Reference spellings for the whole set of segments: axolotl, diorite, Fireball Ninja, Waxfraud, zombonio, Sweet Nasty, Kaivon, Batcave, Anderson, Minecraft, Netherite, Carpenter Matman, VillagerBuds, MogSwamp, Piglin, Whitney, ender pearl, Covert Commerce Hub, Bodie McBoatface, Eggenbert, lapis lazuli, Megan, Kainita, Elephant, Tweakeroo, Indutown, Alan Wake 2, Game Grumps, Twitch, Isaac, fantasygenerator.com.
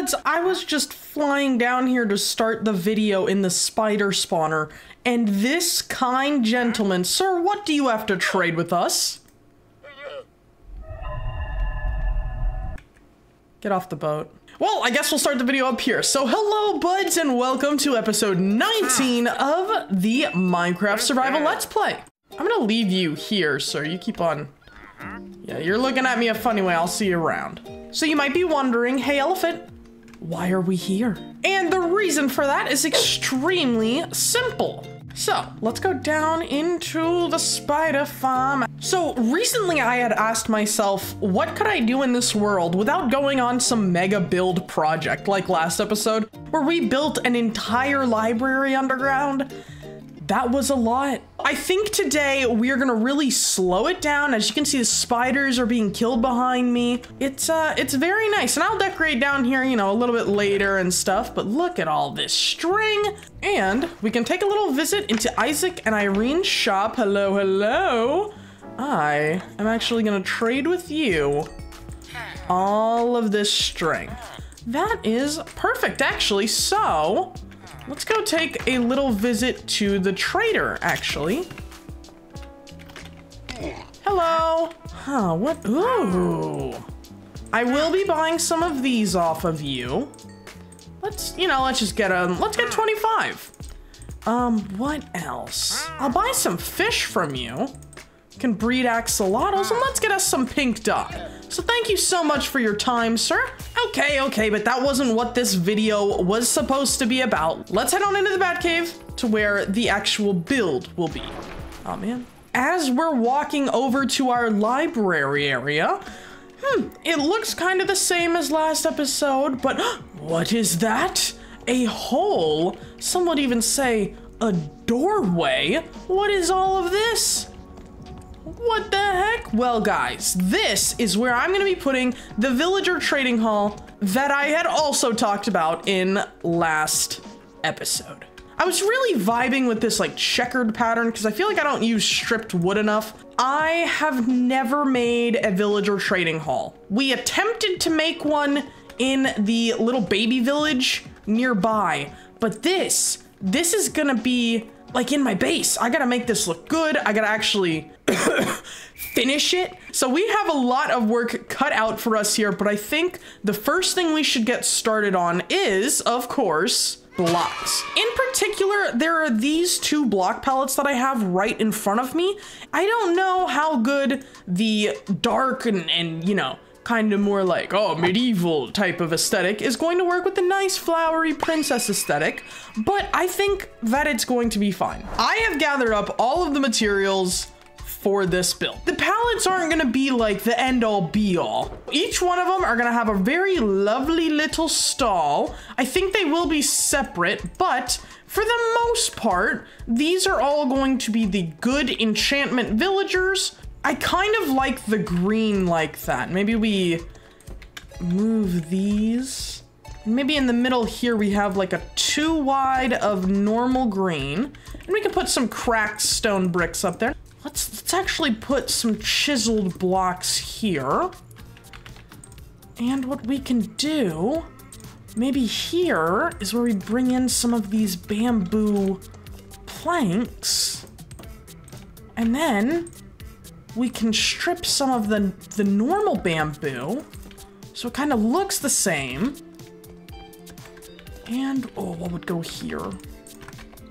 VillagerBuds, I was just flying down here to start the video in the spider spawner, and this kind gentleman, sir, what do you have to trade with us? Get off the boat. Well, I guess we'll start the video up here. So hello, buds, and welcome to episode 19 of the Minecraft Survival Let's Play. I'm gonna leave you here, sir. You keep on... Yeah, you're looking at me a funny way. I'll see you around. So you might be wondering, hey, elephant, why are we here? And the reason for that is extremely simple. So let's go down into the spider farm. So recently I had asked myself, what could I do in this world without going on some mega build project like last episode, where we built an entire library underground? That was a lot. I think today we are gonna really slow it down. As you can see, the spiders are being killed behind me. It's very nice, and I'll decorate down here, you know, a little bit later and stuff, but look at all this string. And we can take a little visit into Isaac and Irene's shop. Hello, hello. I am actually gonna trade with you all of this string. That is perfect, actually, so. Let's go take a little visit to the trader, actually. Hello. Huh, what? Ooh. I will be buying some of these off of you. Let's, you know, let's just get a, let's get 25. What else? I'll buy some fish from you. You can breed axolotls, and let's get us some pink duck. So thank you so much for your time, sir. Okay, okay, but that wasn't what this video was supposed to be about. Let's head on into the Batcave to where the actual build will be. Oh man. As we're walking over to our library area, it looks kind of the same as last episode, but what is that? A hole? Some would even say a doorway? What is all of this? What the heck? Well, guys, this is where I'm going to be putting the villager trading hall that I had also talked about in last episode. I was really vibing with this like checkered pattern because I feel like I don't use stripped wood enough. I have never made a villager trading hall. We attempted to make one in the little baby village nearby, but this is going to be like in my base. I gotta make this look good. I gotta actually finish it. So we have a lot of work cut out for us here, but I think the first thing we should get started on is, of course, blocks. In particular, there are these two block pallets that I have right in front of me. I don't know how good the dark and you know, kind of more like, oh, medieval type of aesthetic is going to work with the nice flowery princess aesthetic, but I think that it's going to be fine. I have gathered up all of the materials for this build. The palettes aren't gonna be like the end all be all. Each one of them are gonna have a very lovely little stall. I think they will be separate, but for the most part, these are all going to be the good enchantment villagers. I kind of like the green like that. Maybe we move these. Maybe in the middle here, we have like a two wide of normal green, and we can put some cracked stone bricks up there. Let's actually put some chiseled blocks here. And what we can do, maybe here is where we bring in some of these bamboo planks, and then we can strip some of the normal bamboo, so it kind of looks the same. And, oh, what would go here?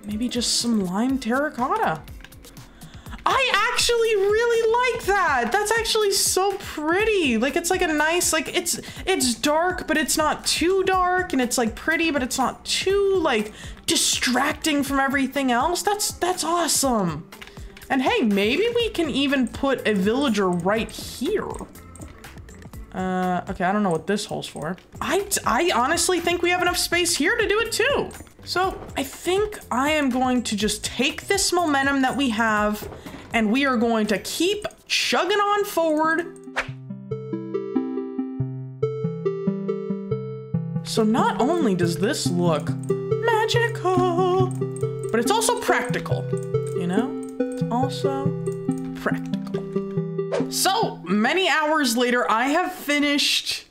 Maybe just some lime terracotta. I actually really like that. That's actually so pretty. Like, it's like a nice, like, it's dark, but it's not too dark, and it's like pretty, but it's not too like distracting from everything else. That's awesome. And hey, maybe we can even put a villager right here. Okay, I don't know what this hole's for. I honestly think we have enough space here to do it too. So I think I am going to just take this momentum that we have, and we are going to keep chugging on forward. So not only does this look magical, but it's also practical, you know? Also practical. So many hours later, I have finished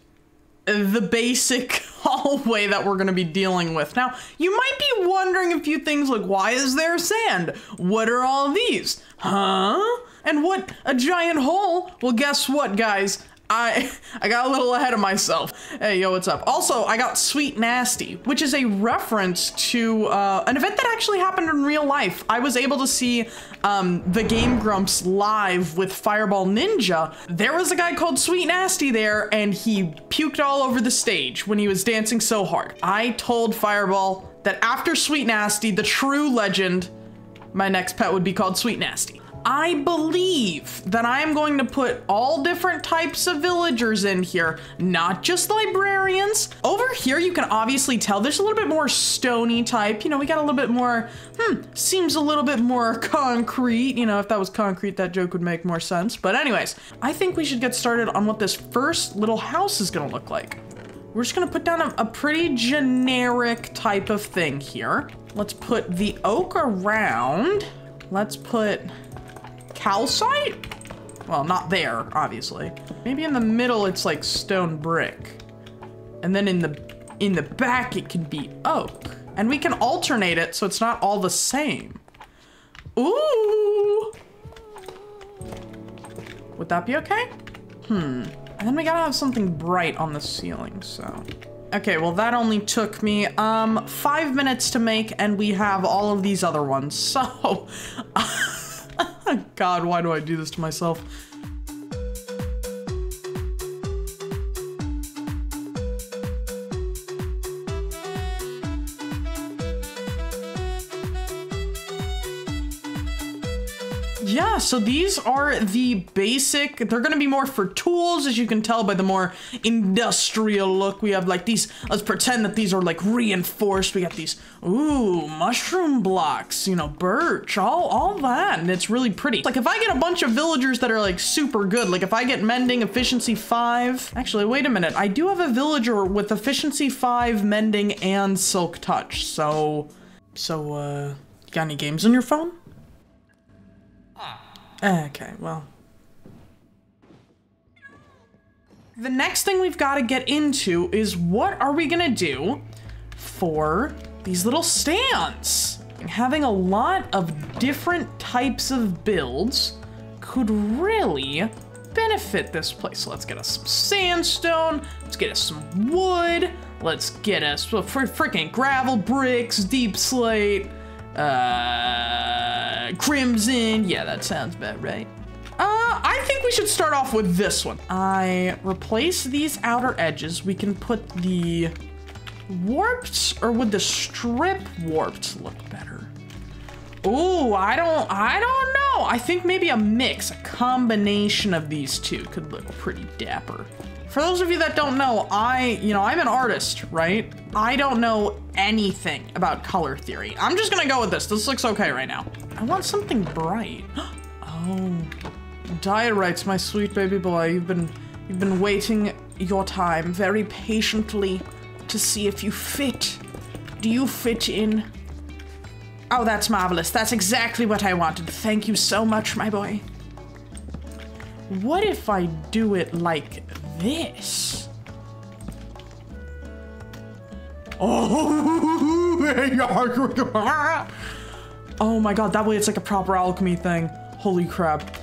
the basic hallway that we're gonna be dealing with. Now, you might be wondering a few things like, why is there sand? What are all these? Huh? And what, a giant hole? Well, guess what, guys? I got a little ahead of myself. Hey, yo, what's up? Also, I got Sweet Nasty, which is a reference to an event that actually happened in real life. I was able to see the Game Grumps live with Fireball Ninja. There was a guy called Sweet Nasty there, and he puked all over the stage when he was dancing so hard. I told Fireball that after Sweet Nasty, the true legend, my next pet would be called Sweet Nasty. I believe that I am going to put all different types of villagers in here, not just librarians. Over here, you can obviously tell there's a little bit more stony type. You know, we got a little bit more, seems a little bit more concrete. You know, if that was concrete, that joke would make more sense. But anyways, I think we should get started on what this first little house is gonna look like. We're just gonna put down a pretty generic type of thing here. Let's put the oak around. Let's put calcite? Well, not there, obviously. Maybe in the middle it's like stone brick. And then in the back it can be oak. And we can alternate it so it's not all the same. Ooh! Would that be okay? And then we gotta have something bright on the ceiling, so. Okay, well that only took me 5 minutes to make, and we have all of these other ones, so. God, why do I do this to myself? Yeah, so these are the basic, they're gonna be more for tools, as you can tell by the more industrial look. We have like these, let's pretend that these are like reinforced. We got these, ooh, mushroom blocks, you know, birch, all that, and it's really pretty. Like if I get a bunch of villagers that are like super good, like if I get mending efficiency 5, actually, wait a minute. I do have a villager with efficiency 5, mending, and silk touch. So, got any games on your phone? Okay, well. The next thing we've got to get into is what are we gonna do for these little stands? Having a lot of different types of builds could really benefit this place. So let's get us some sandstone, let's get us some wood, let's get us freaking gravel, bricks, deep slate, crimson. Yeah, that sounds about right. I think we should start off with this one. I replace these outer edges. We can put the warped, or would the strip warped look better? Ooh, I don't know. I think maybe a mix, a combination of these two could look pretty dapper. For those of you that don't know, I'm an artist, right? I don't know anything about color theory. I'm just gonna go with this. This looks okay right now. I want something bright. Oh, diorites, my sweet baby boy. You've been waiting your time very patiently to see if you fit. Do you fit in? Oh, that's marvelous. That's exactly what I wanted. Thank you so much, my boy. What if I do it like this? Oh, oh my God, that way it's like a proper alchemy thing. Holy crap.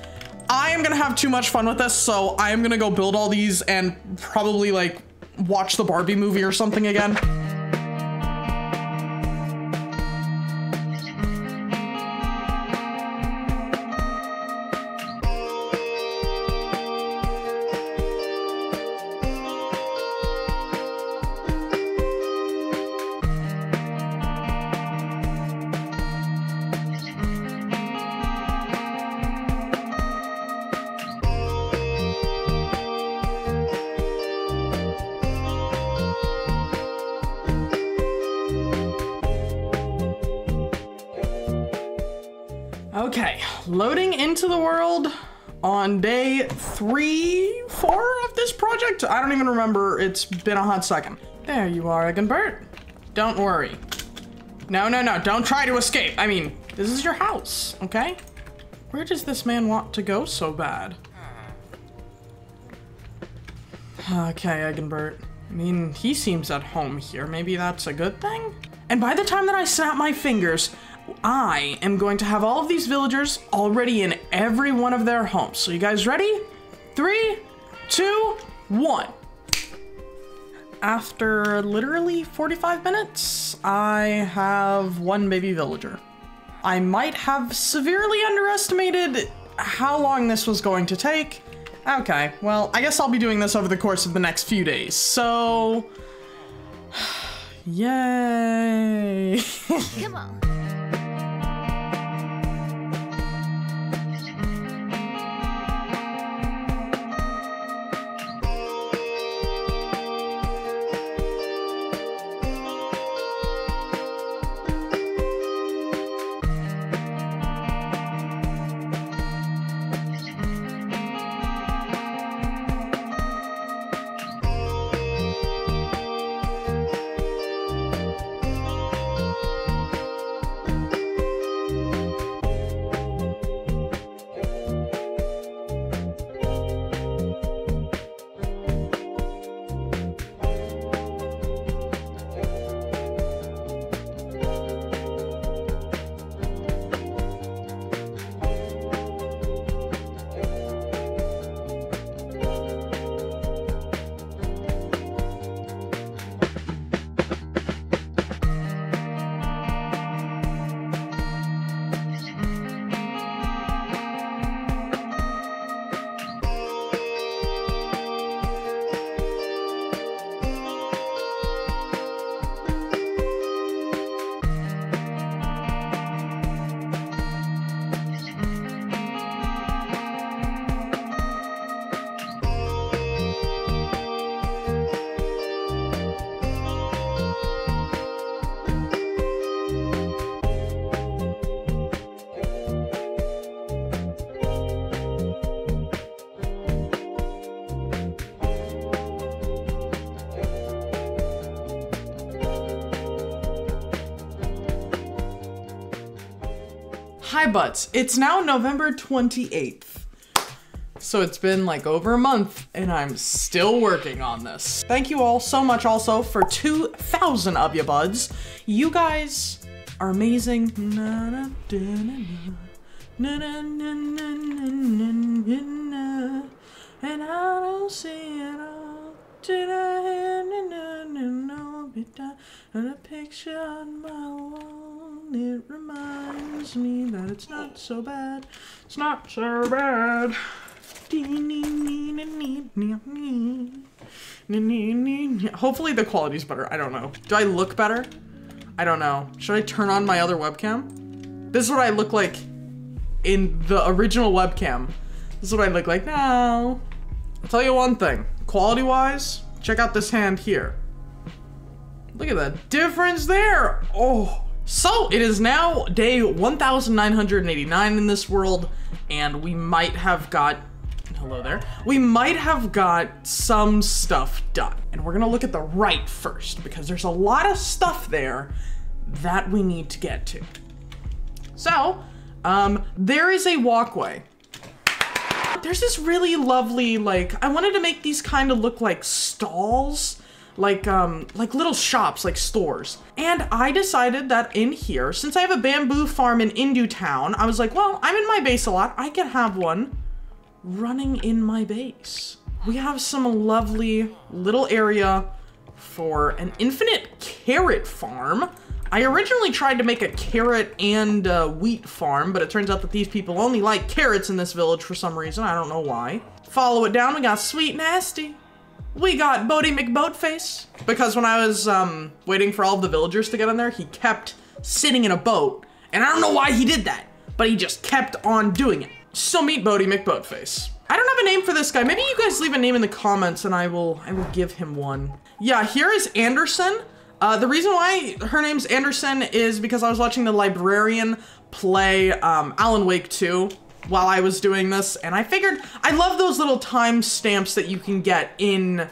I am gonna have too much fun with this, so I am gonna go build all these and probably like watch the Barbie movie or something again. Okay, loading into the world on day 3, 4 of this project. I don't even remember, it's been a hot second. There you are, Eggenbert. Don't worry. No, don't try to escape. I mean, this is your house, okay? Where does this man want to go so bad? Okay, Eggenbert. I mean, he seems at home here. Maybe that's a good thing? And by the time that I snap my fingers, I am going to have all of these villagers already in every one of their homes. So you guys ready? 3, 2, 1. After literally 45 minutes, I have one baby villager. I might have severely underestimated how long this was going to take. Okay, well, I guess I'll be doing this over the course of the next few days, so... Yay! Come on. Hi Buds, it's now November 28th, so it's been like over a month and I'm still working on this. Thank you all so much also for 2,000 of you Buds. You guys are amazing. And I don't see it all. Did I have a picture on my wall? It reminds me that it's not so bad. It's not so bad. Hopefully the quality's better. I don't know. Do I look better? I don't know. Should I turn on my other webcam? This is what I look like in the original webcam. This is what I look like now. I'll tell you one thing. Quality-wise, check out this hand here. Look at the difference there. Oh. So it is now day 1989 in this world, and we might have got, hello there, we might have got some stuff done. And we're gonna look at the right first, because there's a lot of stuff there that we need to get to. So, there is a walkway. There's this really lovely, like, I wanted to make these kind of look like stalls, like little shops, like stores. And I decided that in here, since I have a bamboo farm in Indutown, I was like, well, I'm in my base a lot. I can have one running in my base. We have some lovely little area for an infinite carrot farm. I originally tried to make a carrot and wheat farm, but it turns out that these people only like carrots in this village for some reason. I don't know why. Follow it down, we got Sweet Nasty. We got Bodie McBoatface, because when I was waiting for all of the villagers to get in there, he kept sitting in a boat. And I don't know why he did that, but he just kept on doing it. So meet Bodie McBoatface. I don't have a name for this guy. Maybe you guys leave a name in the comments and I will give him one. Yeah, here is Anderson. The reason why her name's Anderson is because I was watching the librarian play Alan Wake 2. While I was doing this, and I figured I love those little time stamps that you can get in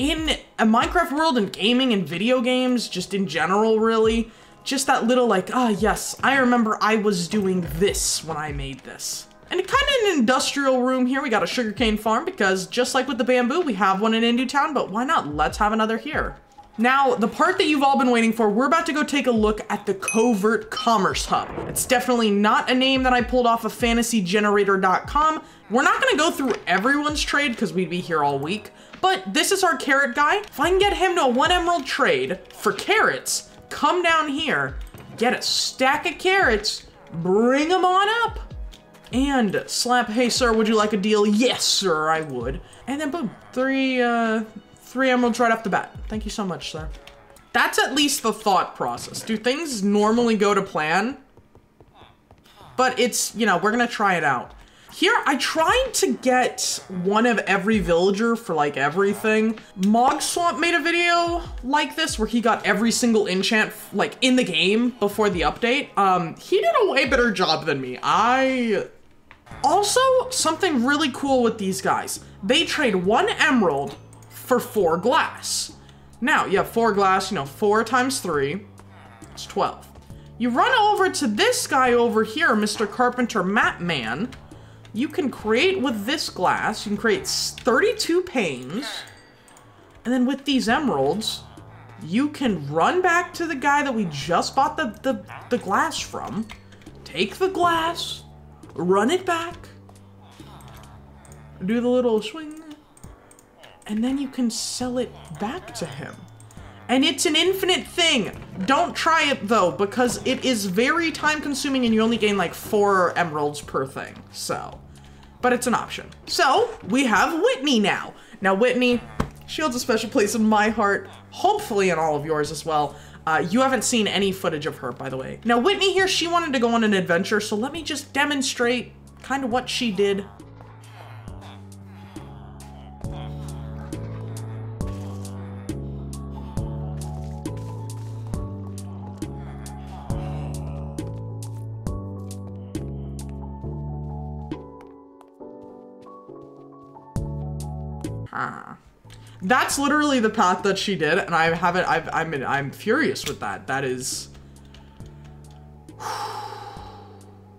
a Minecraft world and gaming and video games, just in general, really. Just that little like, ah, yes, I remember I was doing this when I made this. And kind of an industrial room here. We got a sugarcane farm because just like with the bamboo, we have one in Indutown, but why not? Let's have another here. Now, the part that you've all been waiting for, we're about to go take a look at the Covert Commerce Hub. It's definitely not a name that I pulled off of fantasygenerator.com. We're not gonna go through everyone's trade because we'd be here all week, but this is our carrot guy. If I can get him to a 1 emerald trade for carrots, come down here, get a stack of carrots, bring them on up, and slap, hey sir, would you like a deal? Yes, sir, I would. And then boom, three emeralds right off the bat. Thank you so much, sir. That's at least the thought process. Do things normally go to plan? But it's, you know, we're gonna try it out. Here, I tried to get one of every villager for like everything. MogSwamp made a video like this where he got every single enchant like in the game before the update. He did a way better job than me. Also, something really cool with these guys. They trade 1 emerald for 4 glass. Now you have 4 glass, you know, 4 times 3, it's 12. You run over to this guy over here, Mr. Carpenter Matman. You can create with this glass, you can create 32 panes. And then with these emeralds, you can run back to the guy that we just bought the glass from, take the glass, run it back, do the little swing, and then you can sell it back to him. And it's an infinite thing. Don't try it though, because it is very time consuming and you only gain like 4 emeralds per thing, so. But it's an option. So we have Whitney now. Now Whitney, she holds a special place in my heart, hopefully in all of yours as well. You haven't seen any footage of her, by the way. Now Whitney here, she wanted to go on an adventure, so let me just demonstrate kind of what she did. That's literally the path that she did, and I haven't. I'm furious with that. That is.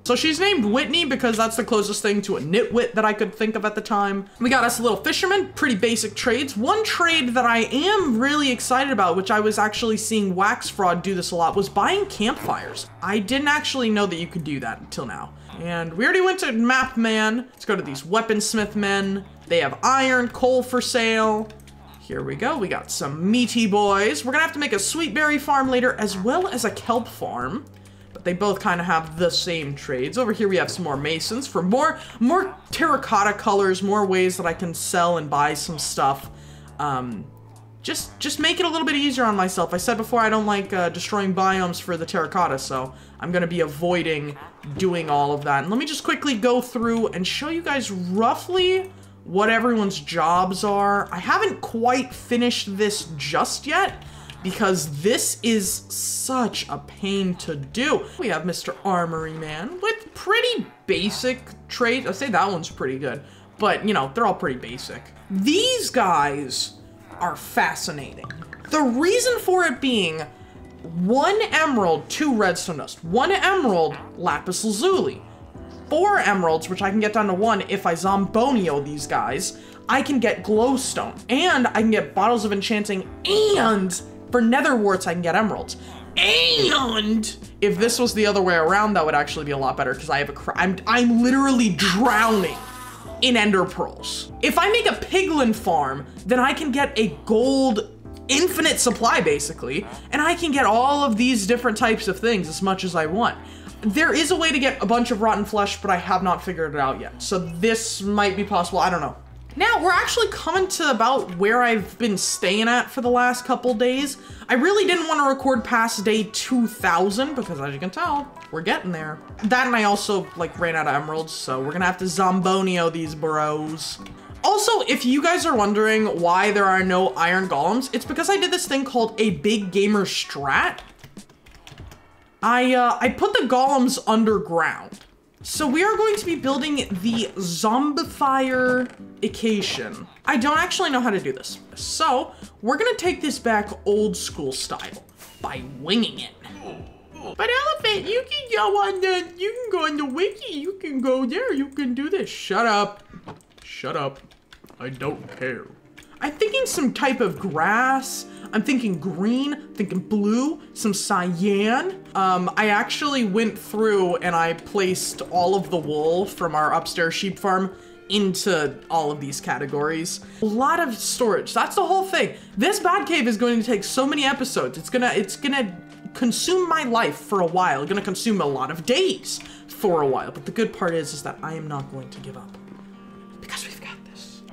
So she's named Whitney because that's the closest thing to a nitwit that I could think of at the time. We got us a little fisherman, pretty basic trades. One trade that I am really excited about, which I was actually seeing Waxfraud do this a lot, was buying campfires. I didn't actually know that you could do that until now. And we already went to Map Man. Let's go to these weaponsmith men. They have iron, coal for sale. Here we go, we got some meaty boys. We're gonna have to make a sweetberry farm later as well as a kelp farm. But they both kind of have the same trades. Over here we have some more masons for more terracotta colors, more ways that I can sell and buy some stuff. Just make it a little bit easier on myself. I said before I don't like destroying biomes for the terracotta, so I'm gonna be avoiding doing all of that. And let me just quickly go through and show you guys roughly what everyone's jobs are. I haven't quite finished this just yet because this is such a pain to do. We have Mr. Armory Man with pretty basic traits. I'd say that one's pretty good, but you know, they're all pretty basic. These guys are fascinating. The reason for it being 1 emerald, 2 redstone dust, 1 emerald, lapis lazuli. 4 emeralds, which I can get down to 1 if I zombonio these guys. I can get glowstone, and I can get bottles of enchanting, and for nether warts, I can get emeralds. And if this was the other way around, that would actually be a lot better because I have a I'm literally drowning in ender pearls. If I make a piglin farm, then I can get a gold infinite supply basically, and I can get all of these different types of things as much as I want. There is a way to get a bunch of rotten flesh, but I have not figured it out yet. So this might be possible, I don't know. Now, we're actually coming to about where I've been staying at for the last couple days. I really didn't want to record past day 2000 because as you can tell, we're getting there. That and I also like ran out of emeralds, so we're gonna have to zombonio these bros. Also, if you guys are wondering why there are no iron golems, it's because I did this thing called a big gamer strat. I put the golems underground. So we are going to be building the zombification. I don't actually know how to do this. So we're gonna take this back old school style by winging it. know. But Elephant, you can go on the, wiki, you can go there, you can do this. Shut up. Shut up. I don't care. I'm thinking some type of grass. I'm thinking green, I'm thinking blue, some cyan. I actually went through and I placed all of the wool from our upstairs sheep farm into all of these categories. A lot of storage, that's the whole thing. This Batcave is going to take so many episodes. It's gonna consume my life for a while. It's gonna consume a lot of days for a while. But the good part is that I am not going to give up because we've got this.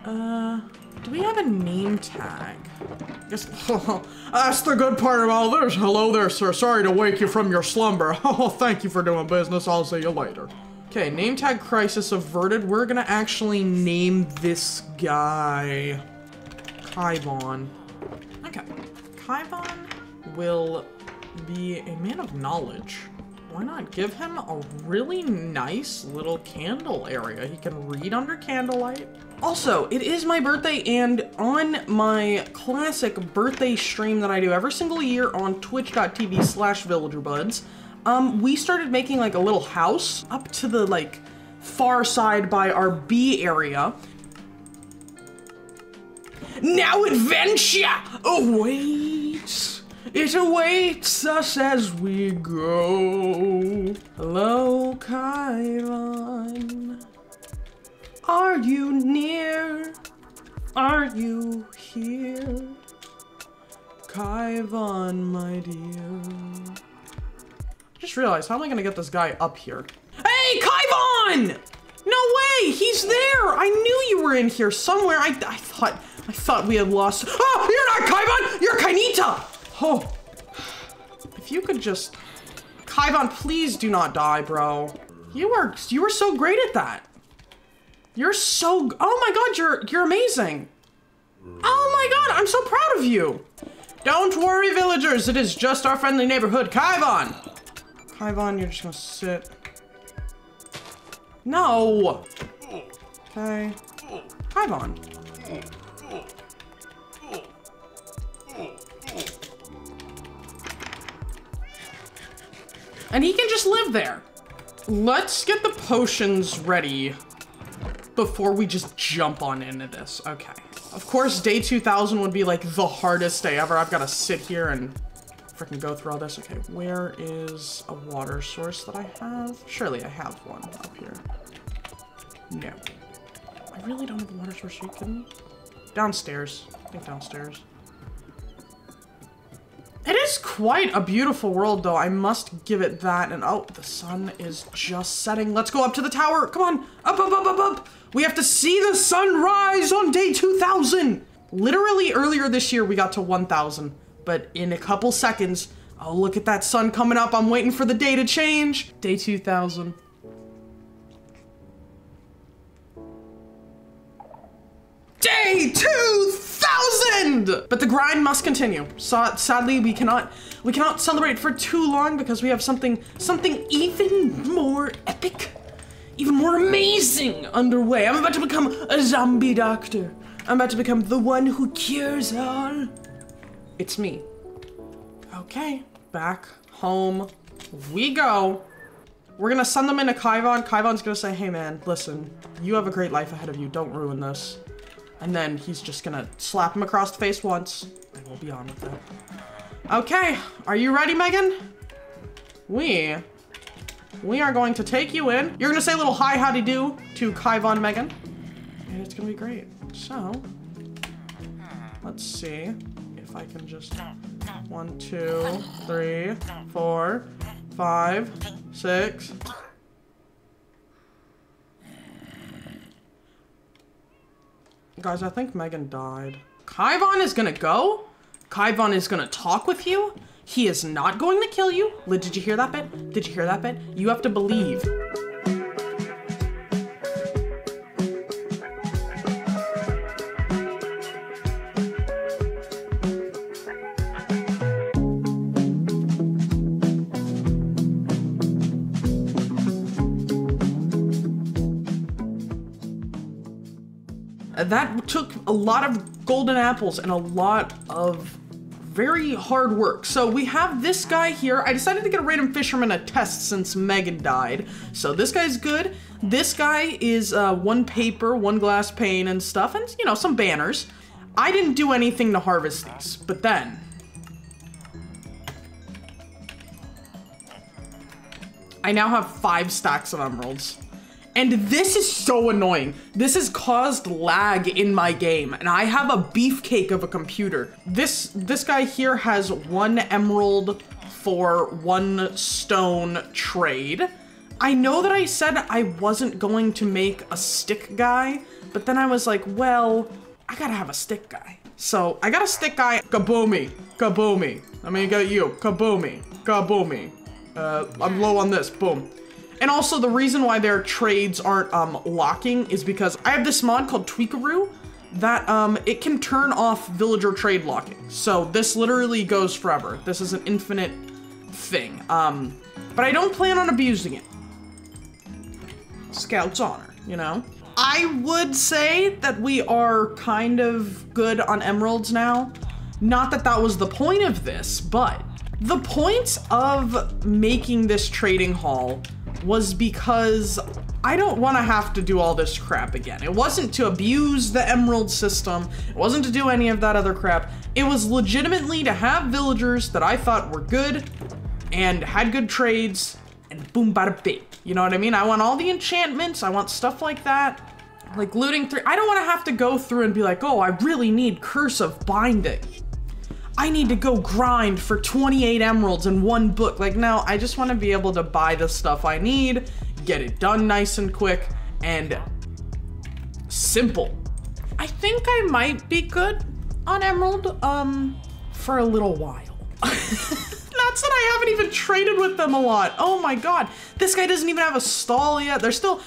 Do we have a name tag? Yes. That's the good part of all this. Hello there, sir. Sorry to wake you from your slumber. Oh, thank you for doing business. I'll see you later. Okay, name tag crisis averted. We're gonna actually name this guy Kaivon. Okay. Kaivon will be a man of knowledge. Why not give him a really nice little candle area? He can read under candlelight. Also, it is my birthday, and on my classic birthday stream that I do every single year on Twitch.tv/VillagerBuds, we started making like a little house up to the like far side by our bee area. Now adventure awaits. It awaits us as we go. Hello, Kaivon. Are you near? Are you here? Kaivon, my dear. Just realized, how am I gonna get this guy up here? Hey, Kaivon! No way, he's there! I knew you were in here somewhere. I thought we had lost. Oh, you're not Kaivon, you're Kainita! Oh, if you could just... Kaivon, please do not die, bro. You were so great at that. You're so... Oh my god, you're amazing. Oh my god, I'm so proud of you. Don't worry, villagers. It is just our friendly neighborhood. Kaivon! Kaivon, you're just gonna sit. No. Okay. Kaivon. And he can just live there. Let's get the potions ready before we just jump on into this. Okay. Of course, day 2000 would be like the hardest day ever. I've got to sit here and freaking go through all this. Okay, where is a water source that I have? Surely I have one up here. No. I really don't have a water source. Are you kidding me? Downstairs. I think downstairs. It is quite a beautiful world, though. I must give it that. And oh, the sun is just setting. Let's go up to the tower. Come on. Up, up, up, up, up. We have to see the sunrise on day 2000. Literally earlier this year, we got to 1000. But in a couple seconds, oh, look at that sun coming up. I'm waiting for the day to change. Day 2000. Day 2000! But the grind must continue. So, sadly, we cannot celebrate for too long because we have something even more epic, even more amazing underway. I'm about to become a zombie doctor. I'm about to become the one who cures all. It's me. Okay, back home we go. We're gonna send them into Kaivon. Kaivon's gonna say, hey man, listen, you have a great life ahead of you. Don't ruin this. And then he's just gonna slap him across the face once, and we'll be on with it. Okay, are you ready, Megan? We are going to take you in. You're gonna say a little hi, howdy do to Kaivon, Megan, and it's gonna be great. So, let's see if I can just 1, 2, 3, 4, 5, 6. Guys, I think Megan died. Kaivon is gonna go. Kaivon is gonna talk with you. He is not going to kill you. Did you hear that bit? Did you hear that bit? You have to believe. That took a lot of golden apples and a lot of very hard work. So we have this guy here. I decided to get a random fisherman a test since Megan died. So this guy's good. This guy is one paper, one glass pane and stuff, and you know, some banners. I didn't do anything to harvest these, but then I now have 5 stacks of emeralds. And this is so annoying. This has caused lag in my game, and I have a beefcake of a computer. This guy here has 1 emerald for 1 stone trade. I know that I said I wasn't going to make a stick guy, but then I was like, well, I gotta have a stick guy. So I got a stick guy. Kaboomy, kaboomy. I mean, I got you, kaboomy, kaboomy. I'm low on this, boom. And also the reason why their trades aren't locking is because I have this mod called Tweakeroo that it can turn off villager trade locking. So this literally goes forever. This is an infinite thing. But I don't plan on abusing it. Scout's honor, you know? I would say that we are kind of good on emeralds now. Not that that was the point of this, but the point of making this trading hall was because I don't want to have to do all this crap again. It wasn't to abuse the emerald system. It wasn't to do any of that other crap. It was legitimately to have villagers that I thought were good and had good trades, and boom, bada bing. You know what I mean? I want all the enchantments. I want stuff like that, like looting through. I don't want to have to go through and be like, oh, I really need Curse of Binding. I need to go grind for 28 emeralds in 1 book. Like, no, I just want to be able to buy the stuff I need, get it done nice and quick and simple. I think I might be good on emerald for a little while. Not that I haven't even traded with them a lot. Oh my God, this guy doesn't even have a stall yet. There's still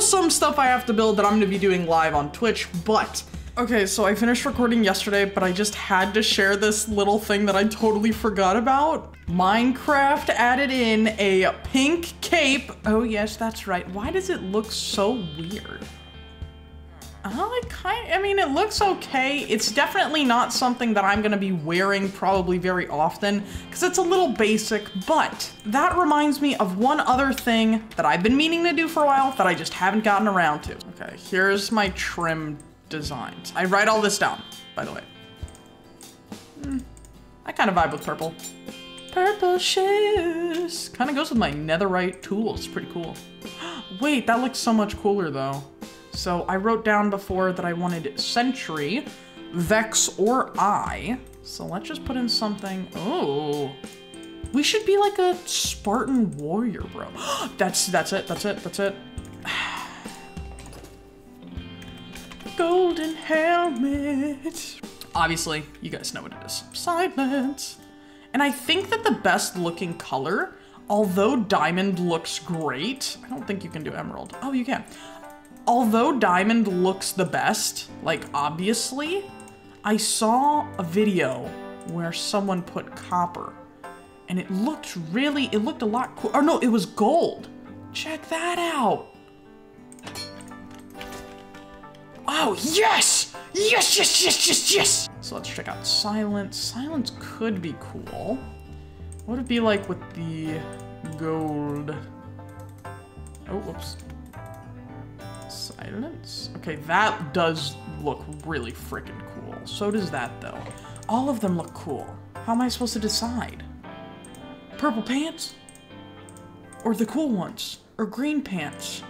some stuff I have to build that I'm gonna be doing live on Twitch, but okay, so I finished recording yesterday, but I just had to share this little thing that I totally forgot about. Minecraft added in a pink cape. Oh yes, that's right. Why does it look so weird? Oh, I mean, it looks okay. It's definitely not something that I'm gonna be wearing probably very often because it's a little basic, but that reminds me of one other thing that I've been meaning to do for a while that I just haven't gotten around to. Okay, here's my trim designs. I write all this down, by the way. I kind of vibe with purple. Purple shoes. Kind of goes with my netherite tools. Pretty cool. Wait, that looks so much cooler though. So I wrote down before that I wanted Sentry, Vex, or Eye. So let's just put in something. Oh, we should be like a Spartan warrior, bro. That's it. Golden helmet. Obviously, you guys know what it is. Silence. And I think that the best looking color, although diamond looks great, I don't think you can do emerald. Oh, you can. Although diamond looks the best, like obviously, I saw a video where someone put copper and it looked a lot cool. Or no, it was gold. Check that out. Oh, yes! Yes! So let's check out silence. Silence could be cool. What would it be like with the gold? Oh, whoops. Silence. Okay, that does look really freaking cool. So does that, though. All of them look cool. How am I supposed to decide? Purple pants? Or the cool ones? Or green pants?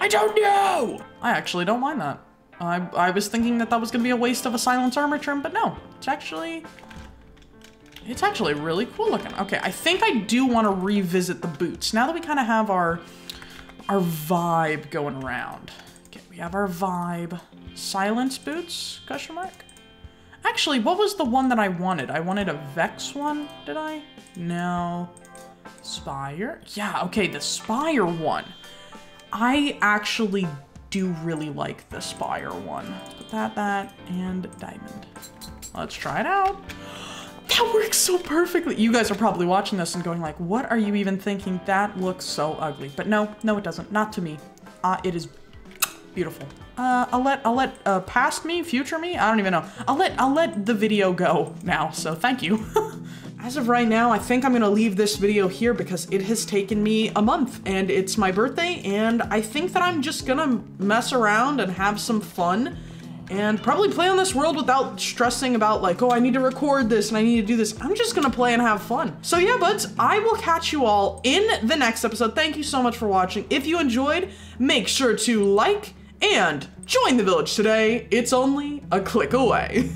I don't know! I actually don't mind that. I was thinking that that was gonna be a waste of a silence armor trim, but no, it's actually really cool looking. Okay, I think I do want to revisit the boots. Now that we kind of have our vibe going around. Okay, we have our vibe. Silence boots, question mark? Actually, what was the one that I wanted? I wanted a Vex one, did I? No. Spire? Yeah, okay, the Spire one. I actually do really like the Spire one. Let's put that, and diamond. Let's try it out. That works so perfectly. You guys are probably watching this and going like, what are you even thinking? That looks so ugly. But no, it doesn't. Not to me. It is beautiful. I'll let past me, future me, I don't even know. I'll let the video go now, so thank you. As of right now, I think I'm gonna leave this video here because it has taken me a month and it's my birthday, and I think that I'm just gonna mess around and have some fun and probably play on this world without stressing about like, oh, I need to record this and I need to do this. I'm just gonna play and have fun. So yeah, buds, I will catch you all in the next episode. Thank you so much for watching. If you enjoyed, make sure to like and join the village today. It's only a click away.